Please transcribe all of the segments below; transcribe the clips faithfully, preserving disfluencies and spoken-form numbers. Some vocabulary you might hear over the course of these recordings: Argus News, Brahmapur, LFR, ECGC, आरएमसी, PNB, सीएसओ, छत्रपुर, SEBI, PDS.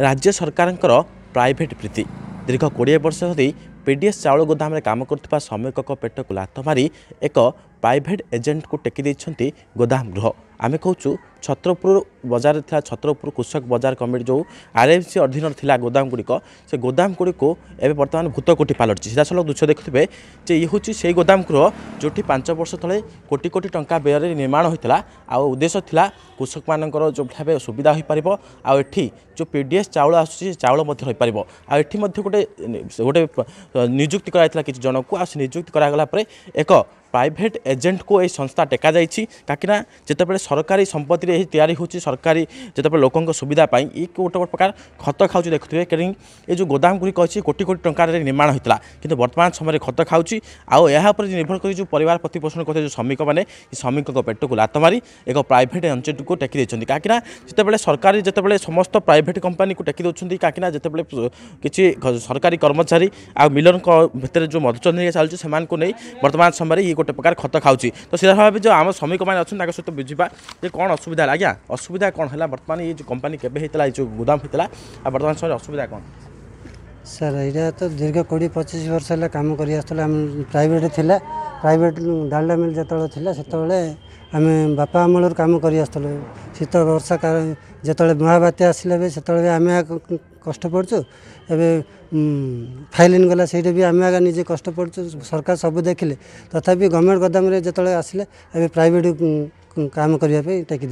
राज्य सरकारंकर प्राइवेट प्रीति दीर्घ कोड़े वर्ष धरी पीडीएस चाउल गोदाम में काम करुवा श्रमिक पेट को लात मारी एक प्राइवेट एजेंट को टेकी देइछंती गोदाम गृह। आम कहूँ छत्रपुर बजार था छत्रपुर कृषक बजार कमिटी जो आरएमसी अधीन था गोदाम गुड़िक से गोदाम गुड़िक बर्तमान भूतकोटी पलटि सीधा सड़क दृश्य देखुए ये हूँ से गोदाम गृह जोटी पांच वर्ष तले कोटी कोटी टंका व्यय निर्माण होता आउ उद्देश्य था कृषक मान जो भाव सुविधा हो पार आठ जो पीडीएस चाउल आसूसी चाउल हो पार आठ गोटे गोटे नियुक्ति कराइला किसी जन को नियुक्ति करागला एक प्राइवेट एजेंट को ये संस्था टेका जाई कहीं जितेबाला सरकारी संपत्ति यही तैयारी होती सरकारी जितेबाला लोकों सुविधा पाई ये गोटे गोटे प्रकार खत खाऊ देखुए कहीं ये जो गोदाम गुड़िक अच्छी कोटी कोटी टंकार निर्माण होता कि बर्तमान समय खत खाऊँ आउ यहाँ निर्भर कर जो परिवार प्रतिपोषण करते जो श्रमिक मैंने श्रमिक पेट को लात मारी एक प्राइवेट एजेंट को टेकी देते कहीं जितेबाला सरकारी जितेबाला समस्त प्राइवेट कंपनी को टेकी देते कहीं जितेबाला किसी सरकारी कर्मचारी आ मिलर भेतर जो मधुचंद्रिका चलुच्छे से बर्तमान समय ये गोटे प्रकार खत खाऊँ तो सीधा भाव जो आम श्रमिक मैंने अच्छा सहित बुझा ये कौन असुविधा आज्ञा असुविधा कौन है बर्तमान ये जो कंपनी के गोदाम होता बर्तमान समय असुविधा कौन सर यहाँ तो दीर्घ कोड़े पचिश वर्ष है कम करें प्राइवेट था प्राइवेट डालडा मिल जिते से आम बापा अमल कम करूँ शीत वर्षा जिते महाबात्या आसला भी से आम कष्ट पड़चु ए फाइलिन गला से भी आम आगे निजे कष्ट पड़चु सरकार सब देखिले तथा गवर्नमेंट गोदाम जो आसिले ए प्राइवेट काम करने टेकी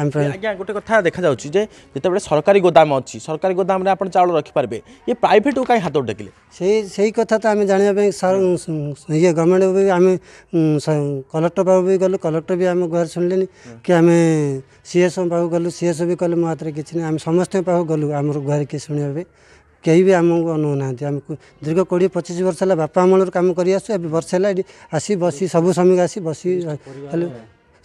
आज्ञा गोटे कथा देखा जे जिते सरकारी गोदाम अच्छी सरकारी गोदाम आप चाउल रखिपारे ये प्राइवेट को कहीं हाथ टेकिले से सही कथा तो आम जानापी ये गवर्नमेंट भी आम कलेक्टर बाबू भी गलु कलेक्टर भी आम गुहार शुणिले कि आम सीएसओ पाक गलु सीएसओ भी कहले मो हाथ में किसी ना आम समस्त पाक गलु आम गुहार किए शुणा कहीं भी आमको अनौना दीर्घ कोड़े पचिश वर्ष है बापा अमल कम कर आसी बसी सब श्रमिक आसी बसी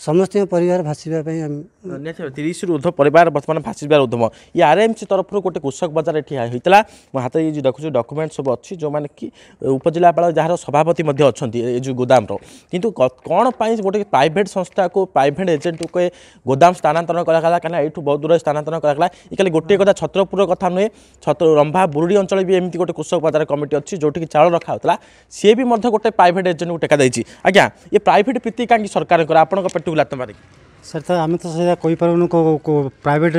समस्त परिवार भाषा तीस ऊर्ध परिवार बर्तमान भाषा उद्यम ये आरएमसी तरफ गोटे कृषक बजार होता मो हाथ ये देखुचे डॉक्यूमेंट सब अच्छी जो मैंने कि उपजिलापाल जार सभापति अच्छा ये जो गोदाम किंतु कौन गोटे प्राइवेट संस्था को प्राइवेट एजेंट को गोदाम स्थानांतरण कराला कहीं ये बहुत दूर स्थानांतरण कराला ये खाली गोटे कथा छत्रपुर कथा नुहे छत्र रंभा बुरुड़ी अंचल भी एमती गोटे कृषक बजार कमिटी अच्छी जोटी चाउल रखाला सी भी गोटे प्राइवेट एजेंट को टेका देती आज्ञा ये प्राइवेट प्रीति कहीं सरकार आप सर तो आम तो सीधा कही पार्न प्राइवेट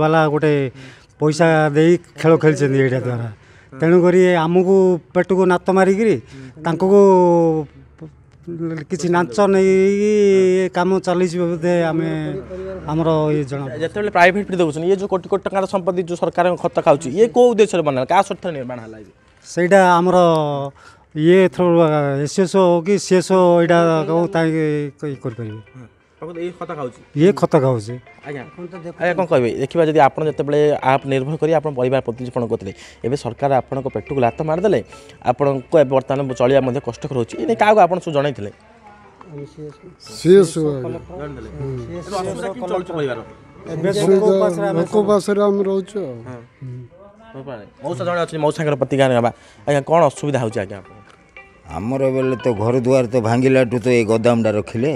वाला गोटे पैसा दे खेल खेल यहाँ द्वारा तेणुक आमको पेट को नात मारिक किसी नाच नहीं कम चल आम आमर ये जन जिते प्राइवेट देखते ये जो कोटी कोटी टंका संपत्ति जो सरकार खत खाऊँ ये कौ उद्देश्य बना क्या स्वर्थ निर्माण है सहीटा आमर ये थोड़ा एसएसओ कि सीएसओ यहाँ करें ये खत खाऊँ आज्ञा कौन कहे देखा जब आप जिते आप निर्भर करें आप प्रतिष्ठण करते एवं सरकार आप पेट को लात मारिदे आपन को बर्तमान चलिया कष्टर होने क्या आप जन मौसा जन अच्छे मौसा प्रतिज्ञा ना आज्ञा कौन असुविधा हो आमर बेले तो घर दुआर तो भांगला तो ये गोदामटा रखिले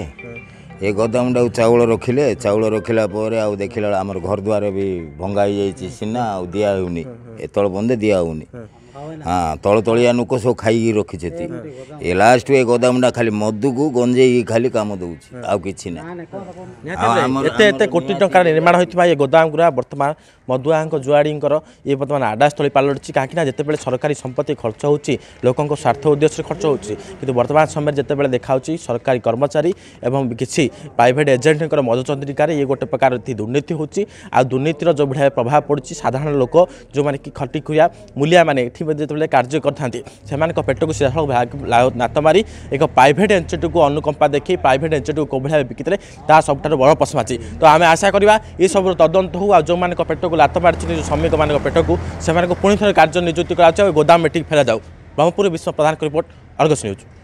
ये गोदामटा चाउल रखिले चाउल रखिला आ देखला आमर घर दुआर भी भंगा हो जाए सीना आ दिया होनी ए तल बंदे दिया होनी हाँ तल तलिया लोक सब खाई रखी ये लास्ट ये गोदामटा खाली मदु को गंजे खाली कम दौर आउ कि कोटी टंका निर्माण होता ये गोदाम गुरा बर्तमान मदुआ जुआड़ी ये बर्तमान आडास्थल पलटि कहीं जिते सरकारी संपत्ति खर्च होती लोकों स्वार्थ उद्देश्य खर्च होती कि बर्तमान समय जितेबाला देखा सरकारी कर्मचारी एवं किसी प्राइवेट एजेंट मधुचंद्रिकार ये गोटे प्रकार दुर्नीति होती आ दुर्नीतिर जो भाव प्रभाव पड़ी साधारण लोक जो मैंने कि खटिखुआ मूलिया मैंने जिते कार्य कर पेट को सीधा नात मारी एक प्राइवेट एजेंट को अनुकंपा देखी प्राइवेट एजेंट को कौभा बिकिले ता सब बड़ पशमाची तो आम आशा करवा ये सब तदंत हो आ जो पेट को लात मार्च श्रमिक मान पेट को पुणी थे कार्य निजुक्ति कर गोदाम मीटिंग फेरा जाऊ। ब्रह्मपुर विश्व प्रधान रिपोर्ट आर्गस न्यूज।